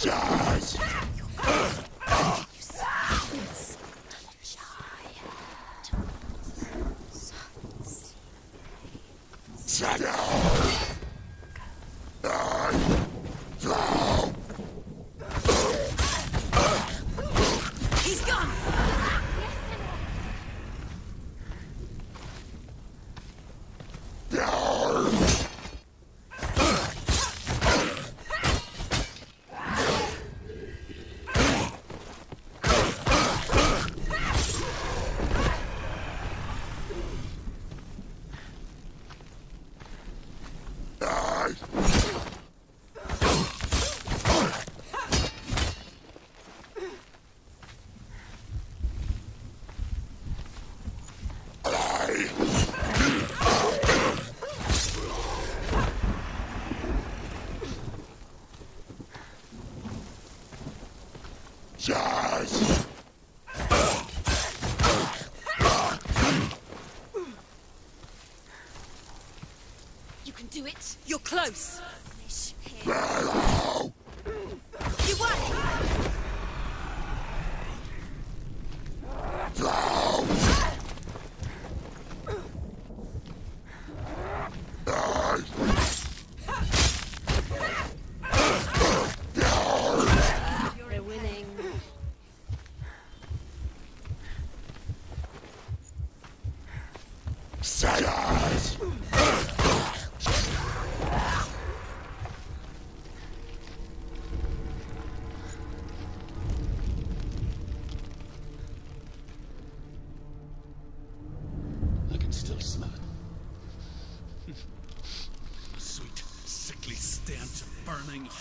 Charge! You're close.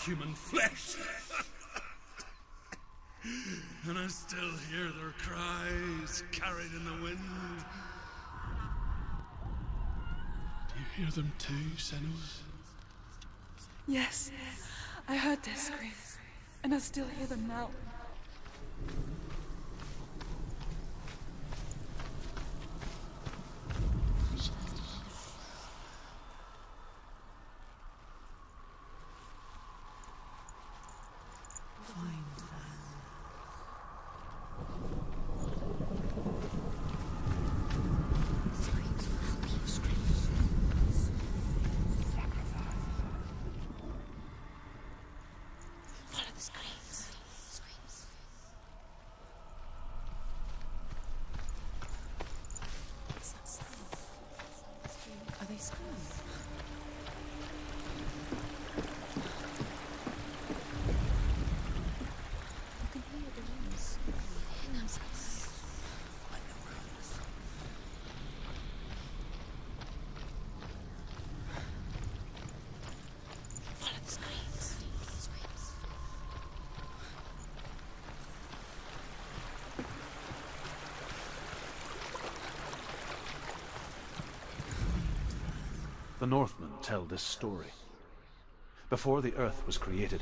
Human flesh. And I still hear their cries carried in the wind. Do you hear them too, Senua? Yes, I heard their screams, and I still hear them now. The Northmen tell this story. Before the Earth was created,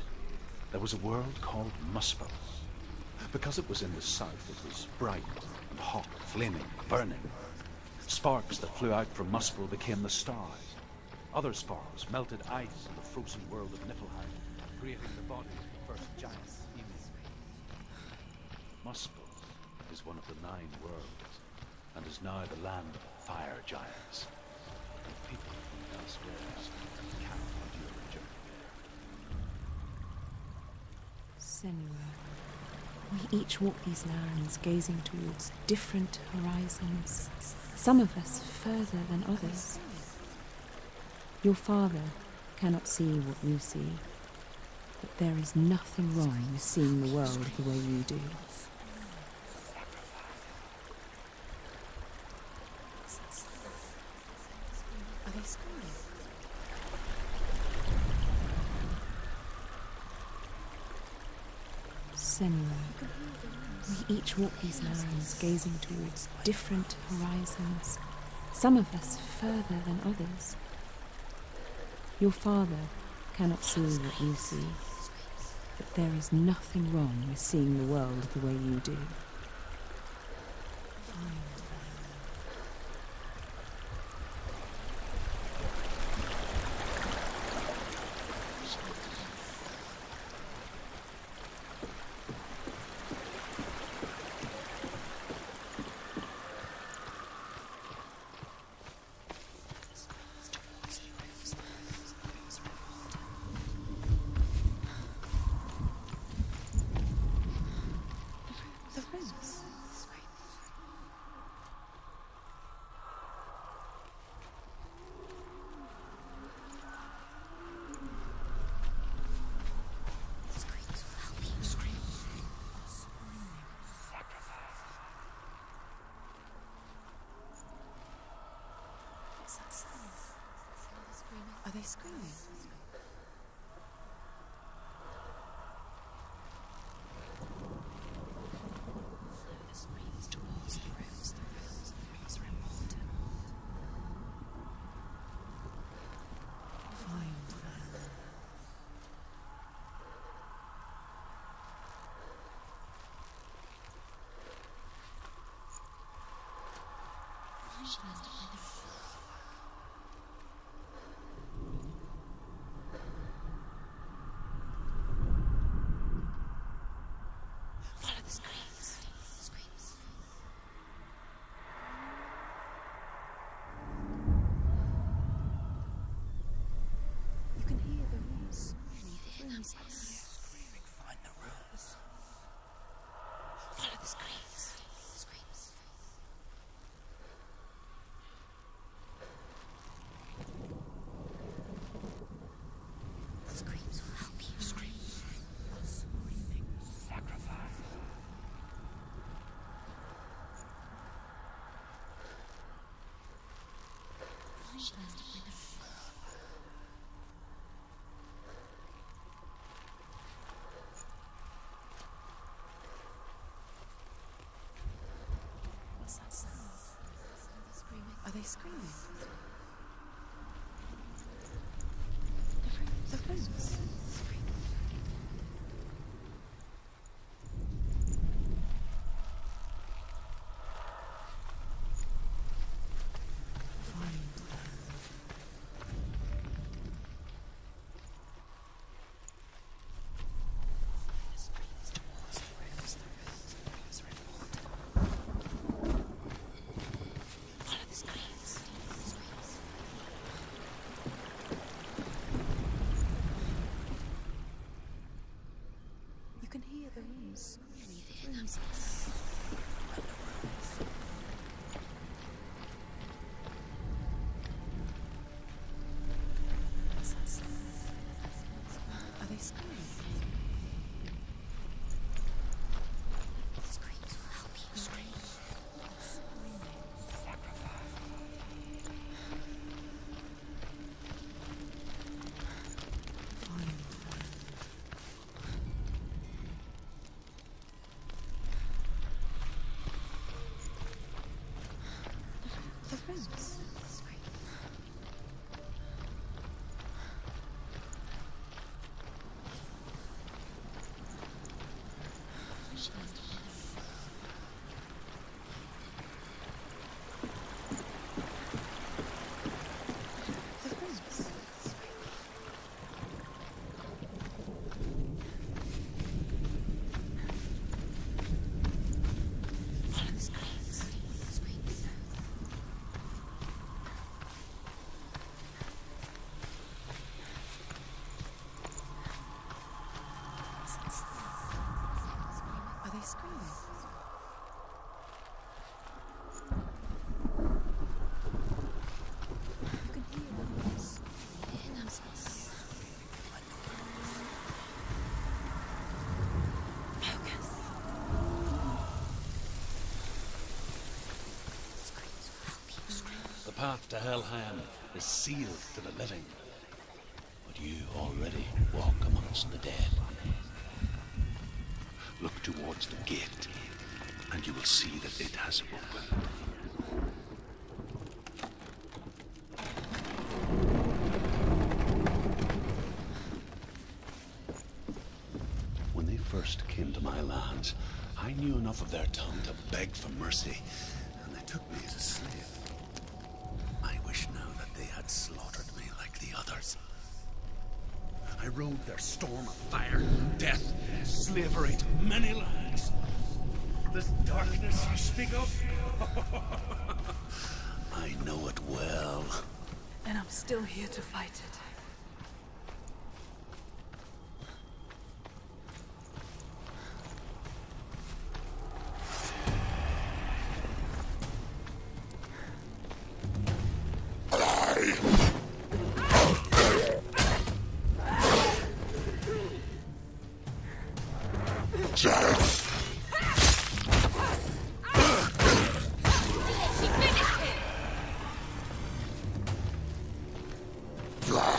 there was a world called Muspel. Because it was in the south, it was bright and hot, flaming, burning. Sparks that flew out from Muspel became the stars. Other sparks melted ice in the frozen world of Niflheim, creating the bodies of the first giants. Muspel is one of the 9 worlds, and is now the land of fire giants. The people from elsewhere cannot endure a journey there. Senua, we each walk these lands, gazing towards different horizons, some of us further than others. Your father cannot see what you see, but there is nothing wrong with seeing the world the way you do. We each walk these lands, gazing towards different horizons, some of us further than others. Your father cannot see what you see, but there is nothing wrong with seeing the world the way you do. they screaming? Are they screaming? The flames. The path to Helheim is sealed to the living, but you already walk amongst the dead. Look towards the gate, and you will see that it has opened. When they first came to my lands, I knew enough of their tongue to beg for mercy, and they took me as a slave. Slaughtered me like the others. I rode their storm of fire, death, slavery to many lands. This darkness you speak of? I know it well. And I'm still here to fight it. Blah!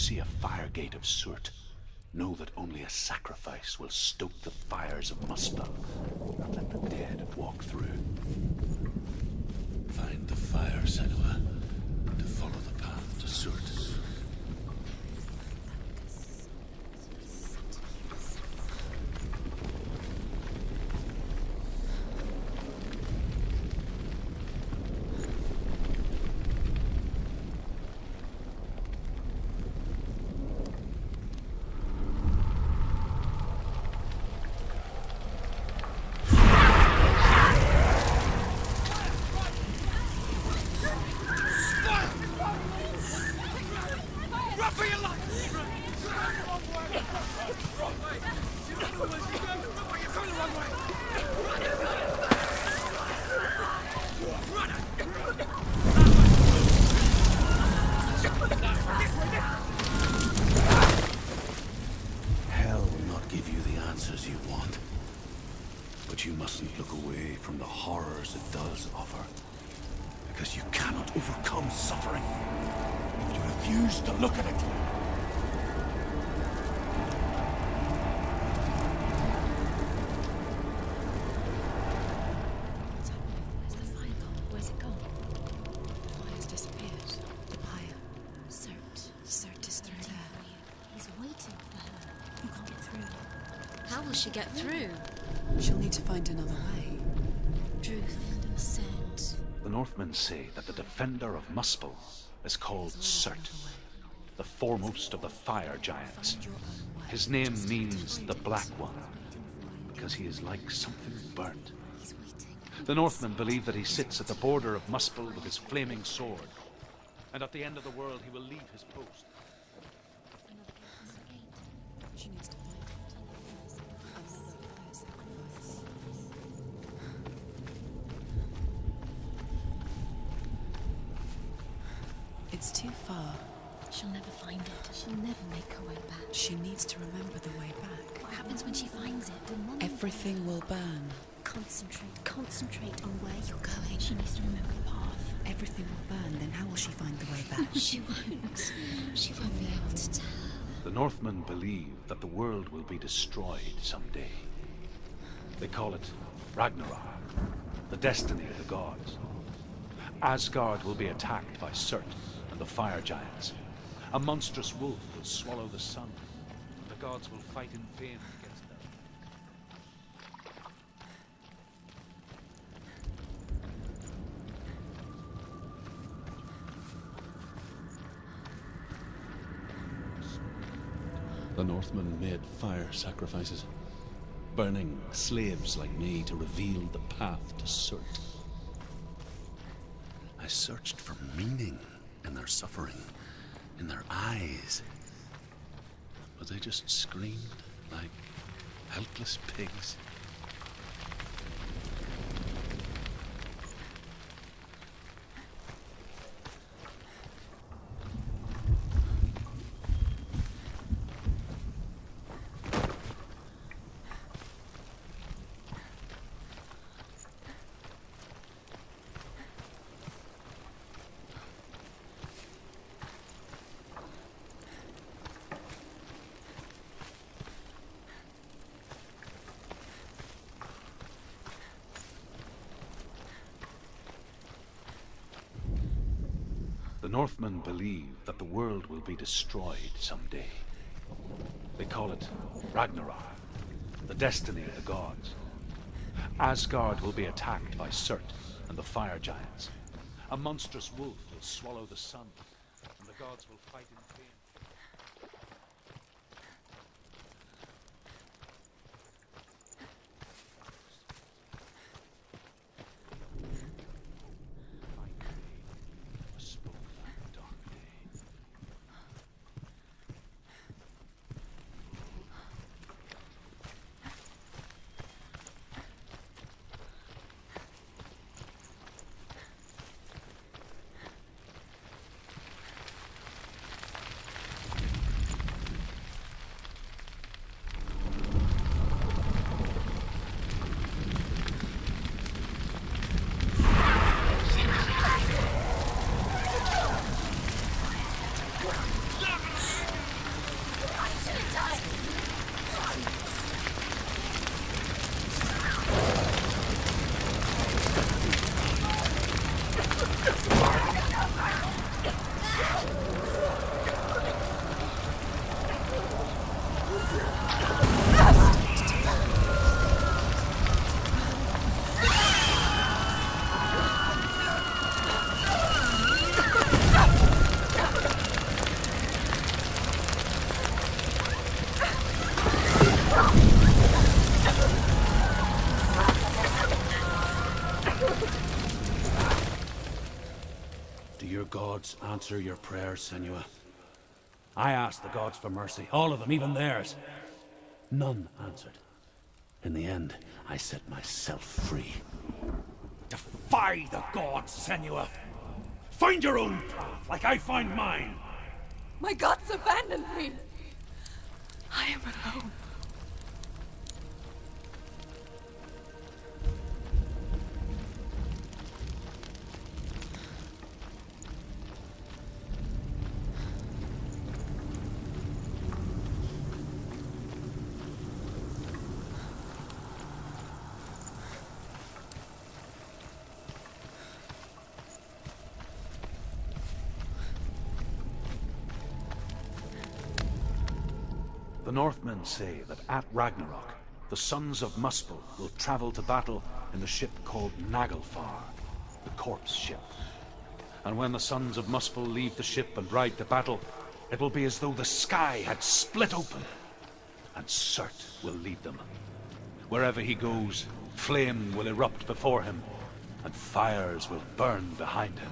See a fire gate of Surt. Know that only a sacrifice will stoke the fires of Muspel. Not let the dead walk through. Find the fire, Senua, to follow the path to Surt. She get through. She'll need to find another way. Truth said. The Northmen say that the defender of Muspel is called Surt, the foremost of the fire giants. His name means the Black One, because he is like something burnt. The Northmen believe that he sits at the border of Muspel with his flaming sword, and at the end of the world he will leave his post. She needs to It's too far. She'll never find it. She'll never make her way back. She needs to remember the way back. What happens when she finds it? Everything will burn. Concentrate. Concentrate on where you're going. She needs to remember the path. Everything will burn, then how will she find the way back? She won't. She won't be able to tell. The Northmen believe that the world will be destroyed someday. They call it Ragnarok, the destiny of the gods. Asgard will be attacked by Surt. The fire giants. A monstrous wolf will swallow the sun. The gods will fight in vain against them. The Northmen made fire sacrifices. burning slaves like me to reveal the path to Surt. I searched for meaning in their suffering, in their eyes. But they just screamed like helpless pigs. The Northmen believe that the world will be destroyed someday. They call it Ragnarok, the destiny of the gods. Asgard will be attacked by Surt and the fire giants. A monstrous wolf will swallow the sun, and the gods will fight in pain. Answer your prayers, Senua. I asked the gods for mercy, all of them, even theirs. None answered. In the end, I set myself free. Defy the gods, Senua. Find your own path, like I find mine. My gods abandoned me. I am alone. The Northmen say that at Ragnarok, the sons of Muspel will travel to battle in the ship called Naglfar, the corpse ship. And when the sons of Muspel leave the ship and ride to battle, it will be as though the sky had split open, and Surt will lead them. Wherever he goes, flame will erupt before him, and fires will burn behind him.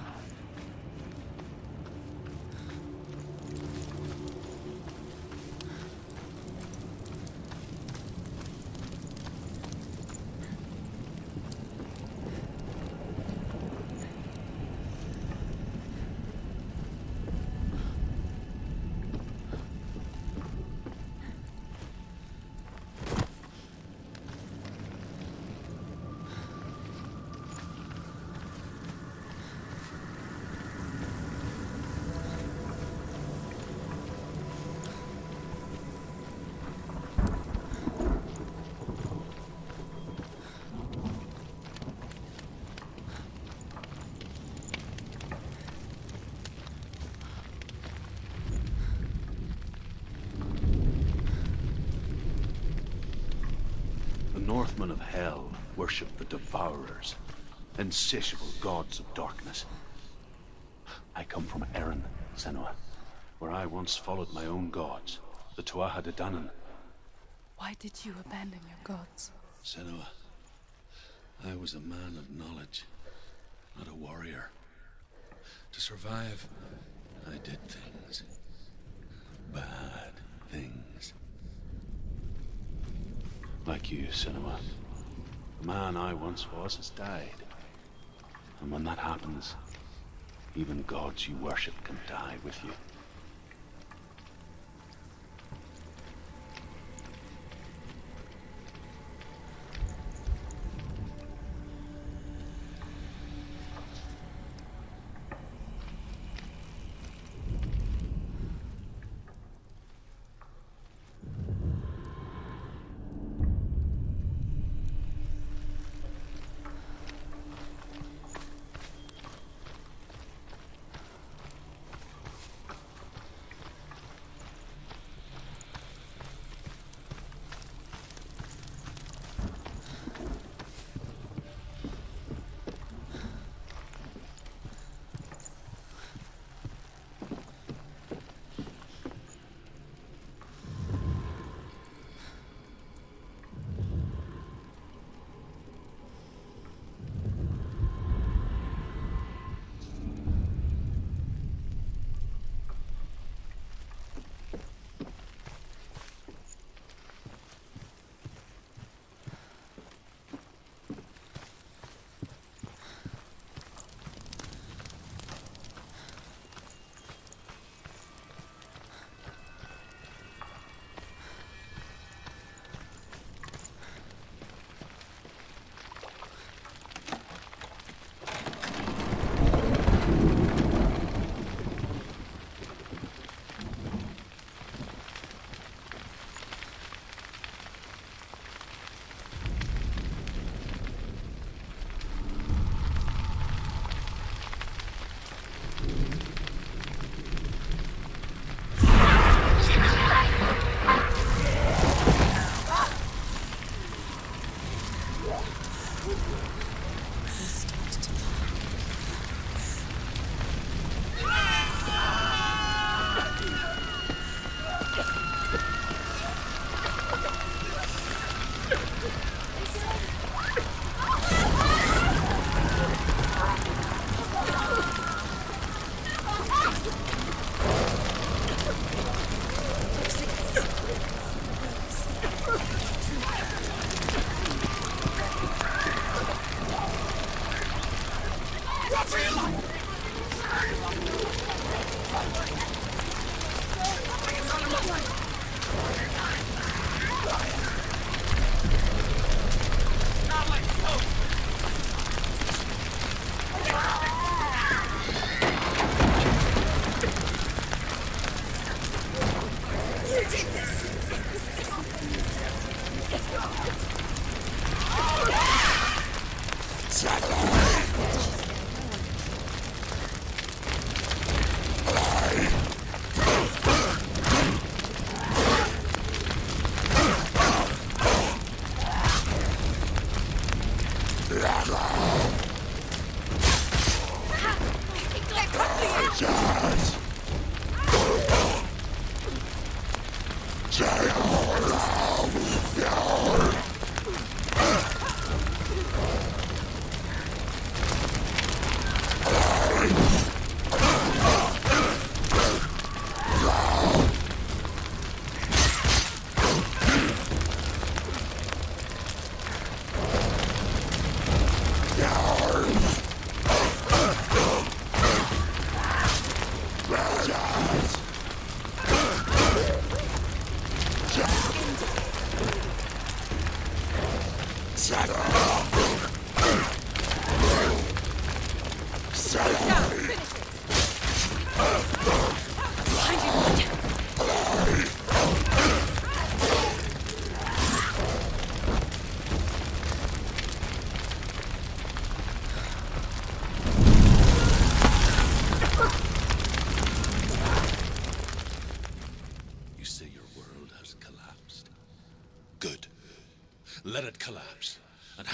Northmen of Hell worship the Devourers, insatiable gods of darkness. I come from Erin, Senua, where I once followed my own gods, the Tuatha de Danann. Why did you abandon your gods? Senua, I was a man of knowledge, not a warrior. To survive, I did things. Bad things. Like you, Senua. The man I once was has died. And when that happens, even gods you worship can die with you.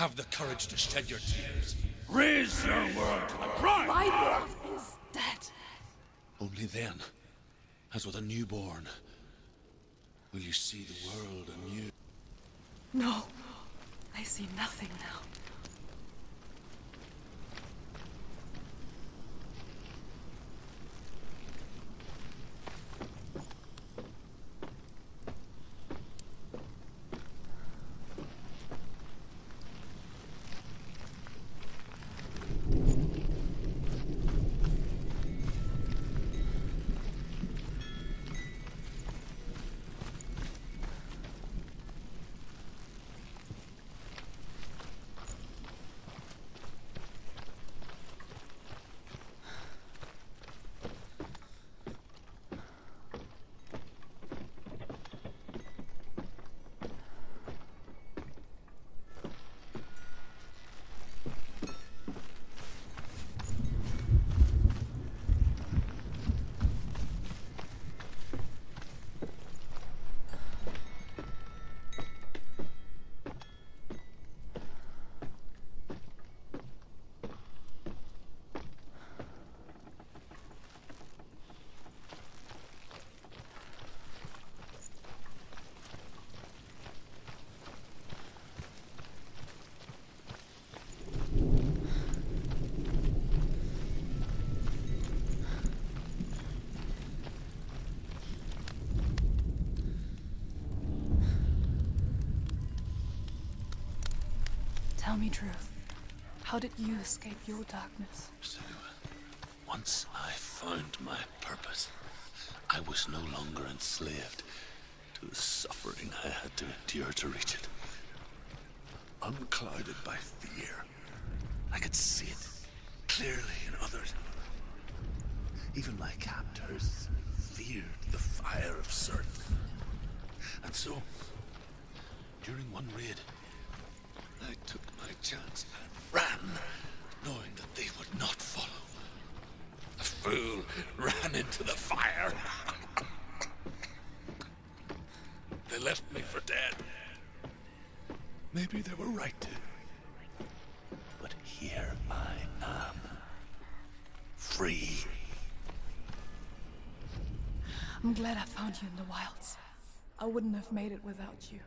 Have the courage to shed your tears. Raise your world to the prime! My world is dead. Only then, as with a newborn, will you see the world anew. No, I see nothing now. Tell me truth. How did you escape your darkness? Senua, once I found my purpose, I was no longer enslaved to the suffering I had to endure to reach it. Unclouded by fear, I could see it clearly in others. Even my captors feared the fire of Surt. And so, during one raid, I took my chance and ran, knowing that they would not follow. The fool ran into the fire. They left me for dead. Maybe they were right to. But here I am. Free. I'm glad I found you in the wilds. I wouldn't have made it without you.